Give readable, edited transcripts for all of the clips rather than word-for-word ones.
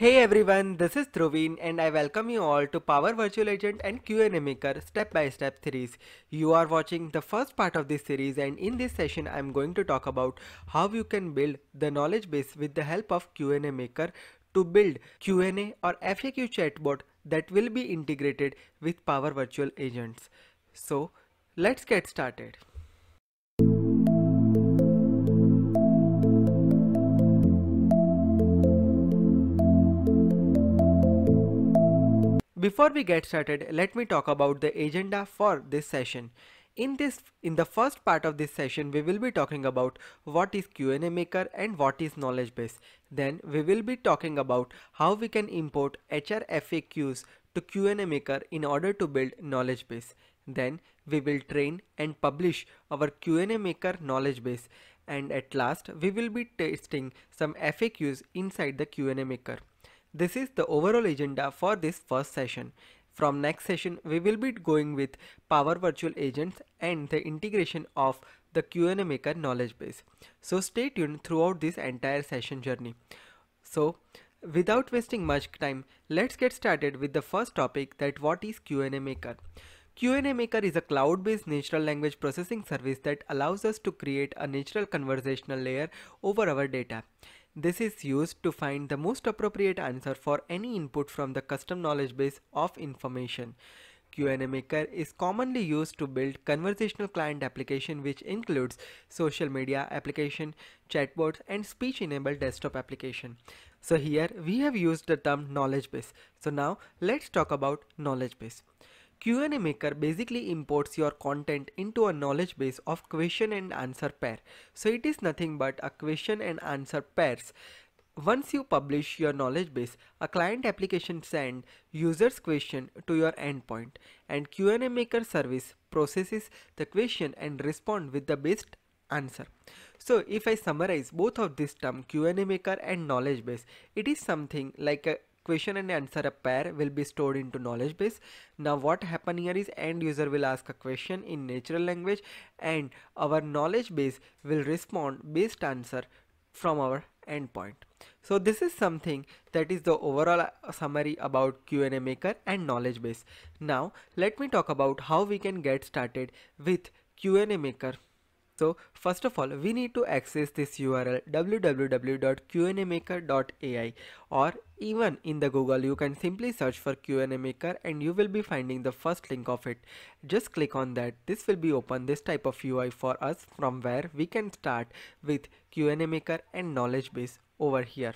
Hey everyone, this is Dhruvin and I welcome you all to Power Virtual Agent and Q&A Maker step-by-step series. You are watching the first part of this series and in this session I am going to talk about how you can build the knowledge base with the help of Q&A Maker to build Q&A or FAQ chatbot that will be integrated with Power Virtual Agents. So let's get started. Before we get started, let me talk about the agenda for this session. In the first part of this session, we will be talking about what is Q&A Maker and what is knowledge base. Then we will be talking about how we can import HR FAQs to Q&A Maker in order to build knowledge base. Then we will train and publish our Q&A Maker knowledge base. And at last, we will be testing some FAQs inside the Q&A Maker. This is the overall agenda for this first session. From next session, we will be going with Power Virtual Agents and the integration of the Q&A Maker knowledge base. So stay tuned throughout this entire session journey. So without wasting much time, let's get started with the first topic, that what is Q&A Maker. Q&A Maker is a cloud-based natural language processing service that allows us to create a natural conversational layer over our data. This is used to find the most appropriate answer for any input from the custom knowledge base of information. Q&A Maker is commonly used to build conversational client application, which includes social media application, chatbots and speech-enabled desktop application. So here we have used the term knowledge base. So now let's talk about knowledge base. Q&A Maker basically imports your content into a knowledge base of question and answer pair. So it is nothing but a question and answer pairs. Once you publish your knowledge base, a client application sends user's question to your endpoint, and Q&A Maker service processes the question and responds with the best answer. So if I summarize both of these terms, Q&A Maker and knowledge base, it is something like a question and answer a pair will be stored into knowledge base. Now what happen here is end user will ask a question in natural language and our knowledge base will respond based answer from our endpoint. So this is something that is the overall summary about Q&A Maker and knowledge base. Now let me talk about how we can get started with Q&A Maker. So first of all, we need to access this URL www.qnamaker.ai, or even in the Google you can simply search for Q&A Maker and you will be finding the first link of it. Just click on that. This will be open this type of UI for us, from where we can start with Q&A Maker and knowledge base over here.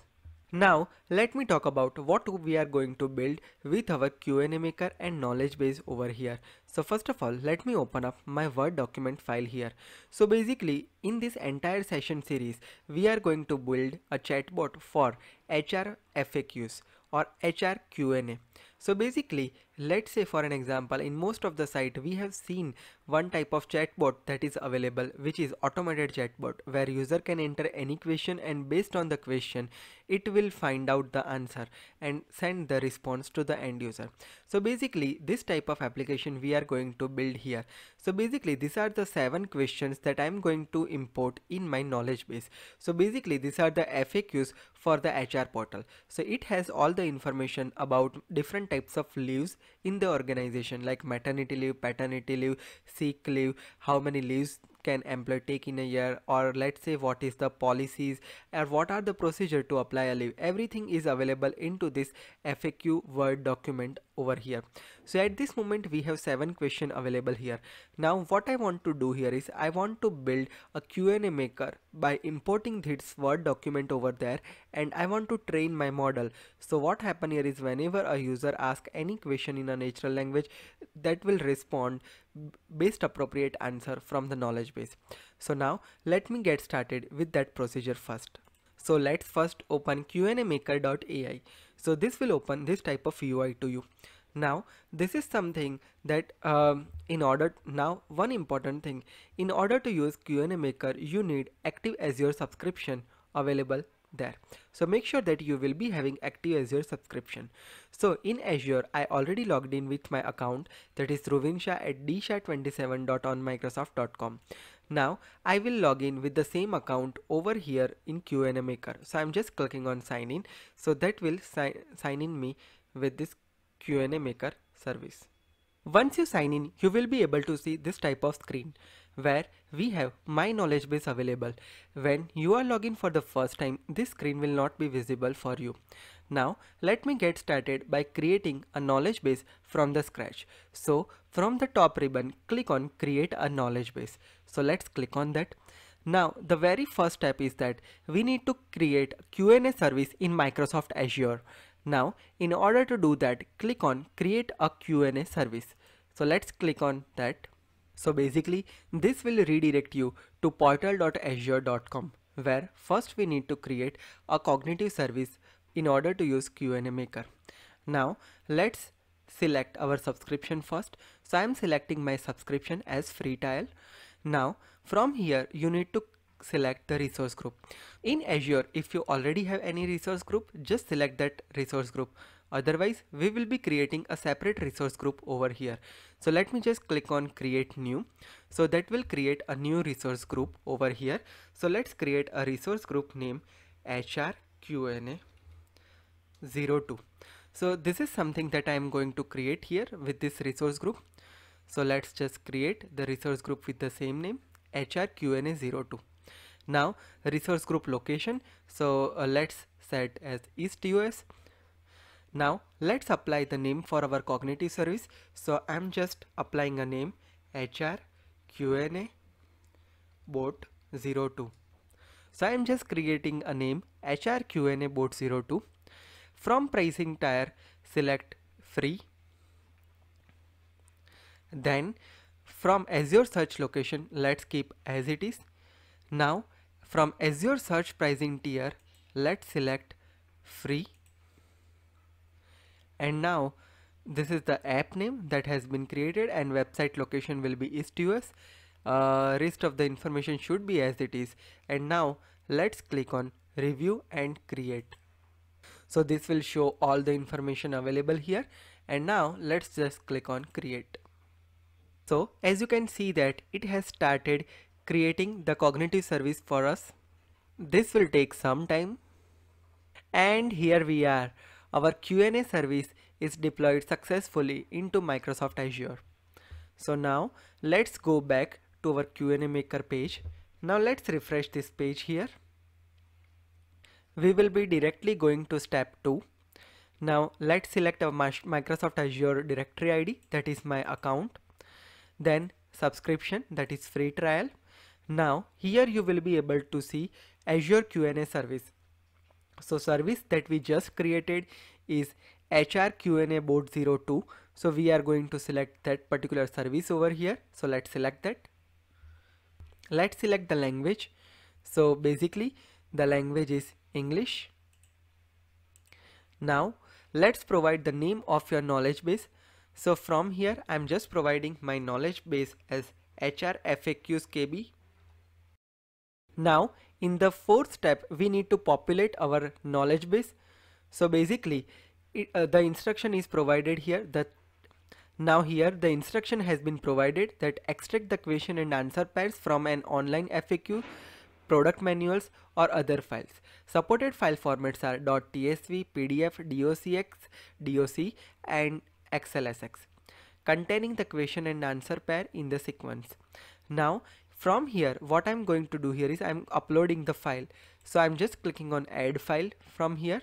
Now let me talk about what we are going to build with our Q&A Maker and knowledge base over here. So first of all, let me open up my Word document file here. So basically in this entire session series, we are going to build a chatbot for HR FAQs or HR Q&A. So basically, let's say for an example, in most of the site we have seen one type of chatbot that is available, which is automated chatbot, where user can enter any question and based on the question it will find out the answer and send the response to the end user. So basically this type of application we are going to build here. So basically these are the 7 questions that I am going to import in my knowledge base. So basically these are the FAQs for the HR portal. So it has all the information about different types of leaves in the organization, like maternity leave, paternity leave, sick leave, how many leaves can employee take in a year, or let's say what is the policies or what are the procedure to apply a leave. Everything is available into this FAQ Word document over here. So at this moment we have 7 questions available here. Now what I want to do here is I want to build a Q&A Maker by importing this Word document over there, and I want to train my model. So what happen here is whenever a user asks any question in a natural language, that will respond based appropriate answer from the knowledge base. So now let me get started with that procedure first. So let's first open qnamaker.ai. So this will open this type of UI to you. Now this is something that one important thing, in order to use Q&A Maker you need active Azure subscription available there. So make sure that you will be having active Azure subscription. So in Azure I already logged in with my account, that is Rovinsha at DSHA27.onmicrosoft.com. Now I will log in with the same account over here in Q&A Maker. So I'm just clicking on sign in. So that will sign in me with this Q&A Maker service. Once you sign in, you will be able to see this type of screen where we have my knowledge base available. When you are logged in for the first time, this screen will not be visible for you. Now let me get started by creating a knowledge base from the scratch. So from the top ribbon, click on create a knowledge base. So let's click on that. Now the very first step is that we need to create a Q&A service in Microsoft Azure. Now in order to do that, click on create a Q&A service. So let's click on that. So basically this will redirect you to portal.azure.com, where first we need to create a cognitive service in order to use Q&A Maker. Now let's select our subscription first. So I am selecting my subscription as free trial. Now from here you need to select the resource group. In Azure, if you already have any resource group, just select that resource group. Otherwise, we will be creating a separate resource group over here. So let me just click on create new. So that will create a new resource group over here. So let's create a resource group name HRQNA02. So this is something that I am going to create here with this resource group. So let's just create the resource group with the same name HRQNA02. Now resource group location, so let's set as East US. Now let's apply the name for our cognitive service. So I'm just applying a name HR Q&A Board 02. So I'm just creating a name HR Q&A Board 02. From pricing tier, select free. Then from Azure search location, let's keep as it is. Now from Azure search pricing tier, let's select free. And now this is the app name that has been created, and website location will be East US. Rest of the information should be as it is. And now let's click on review and create. So this will show all the information available here. And now let's just click on create. So as you can see that it has started creating the cognitive service for us. This will take some time. And here we are. Our Q&A service is deployed successfully into Microsoft Azure. So now let's go back to our Q&A Maker page. Now let's refresh this page here. We will be directly going to step 2. Now let's select our Microsoft Azure directory ID, that is my account. Then subscription, that is free trial. Now here you will be able to see Azure Q&A service. So service that we just created is HR Q&A Board 02. So we are going to select that particular service over here. So let's select that. Let's select the language. So basically the language is English. Now let's provide the name of your knowledge base. So from here I'm just providing my knowledge base as HR FAQs KB. Now in the fourth step, we need to populate our knowledge base. So basically the instruction is provided here that the instruction has been provided that extract the question and answer pairs from an online FAQ, product manuals or other files. Supported file formats are .tsv, PDF, docx, doc and xlsx, containing the question and answer pair in the sequence. Now from here, what I'm going to do here is I'm uploading the file. So I'm just clicking on add file from here.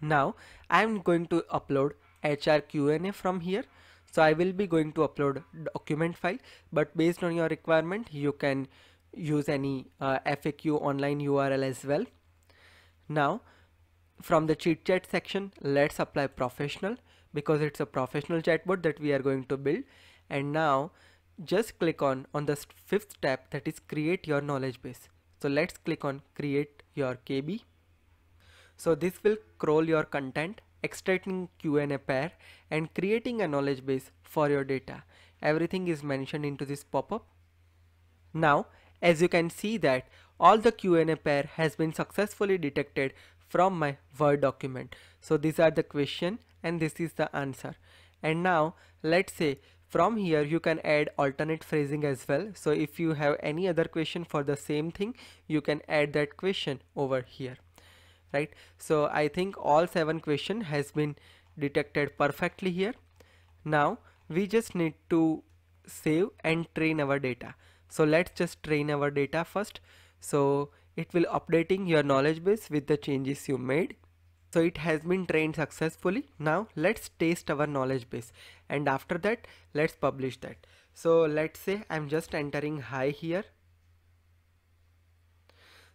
Now I'm going to upload HR Q&A from here. So I will be going to upload document file, but based on your requirement, you can use any FAQ online URL as well. Now from the chit chat section, let's apply professional, because it's a professional chatbot that we are going to build. And now just click on the fifth step, that is create your knowledge base. So let's click on create your KB. So this will crawl your content, extracting Q&A pair and creating a knowledge base for your data. Everything is mentioned into this pop-up. Now as you can see that all the Q&A pair has been successfully detected from my Word document. So these are the question and this is the answer. And now let's say From here you can add alternate phrasing as well. So if you have any other question for the same thing, you can add that question over here, right? So I think all 7 questions has been detected perfectly here. Now we just need to save and train our data. So let's just train our data first. So it will updating your knowledge base with the changes you made. So it has been trained successfully. Now let's test our knowledge base, and after that let's publish that. So let's say I'm just entering hi here.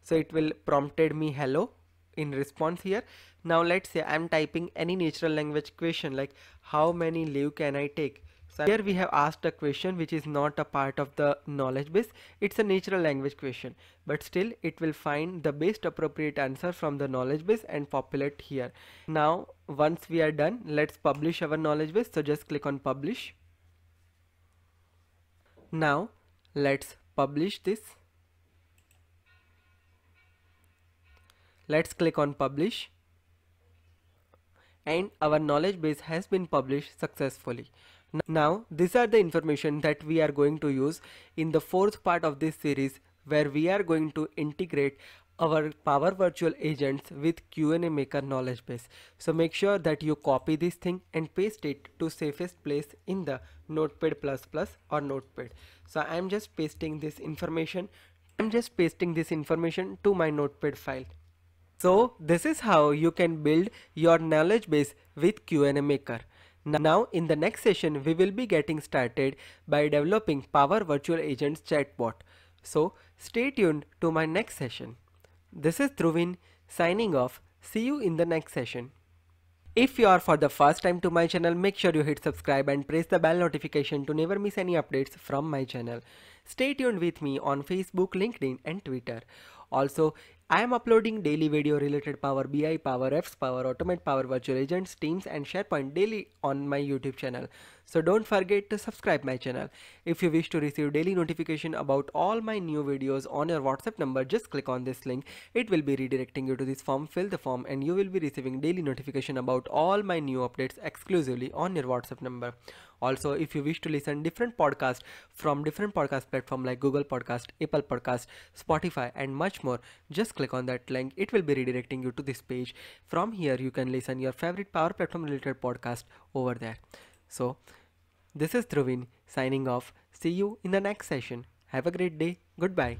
So it will prompted me hello in response here. Now let's say I'm typing any natural language question like how many leave can I take. So here we have asked a question which is not a part of the knowledge base. It's a natural language question, but still it will find the best appropriate answer from the knowledge base and populate here. Now once we are done, let's publish our knowledge base. So just click on publish. Now let's publish this. Let's click on publish, and our knowledge base has been published successfully. Now these are the information that we are going to use in the 4th part of this series, where we are going to integrate our Power Virtual Agents with Q&A Maker knowledge base. So make sure that you copy this thing and paste it to safest place in the Notepad++ or Notepad. So I'm just pasting this information. To my Notepad file. So this is how you can build your knowledge base with Q&A Maker. Now in the next session we will be getting started by developing Power Virtual Agents chatbot. So stay tuned to my next session. This is Dhruvin signing off. See you in the next session. If you are for the first time to my channel, make sure you hit subscribe and press the bell notification to never miss any updates from my channel. Stay tuned with me on Facebook, LinkedIn and Twitter. Also, I am uploading daily video related Power BI, Power Apps, Power Automate, Power Virtual Agents, Teams and SharePoint daily on my YouTube channel. So don't forget to subscribe my channel. If you wish to receive daily notification about all my new videos on your WhatsApp number, just click on this link. It will be redirecting you to this form. Fill the form and you will be receiving daily notification about all my new updates exclusively on your WhatsApp number. Also, if you wish to listen different podcasts from different podcast platforms like Google Podcast, Apple Podcast, Spotify and much more, just click on that link. It will be redirecting you to this page. From here you can listen your favorite Power Platform related podcast over there. So this is Dhruvin signing off. See you in the next session. Have a great day. Goodbye.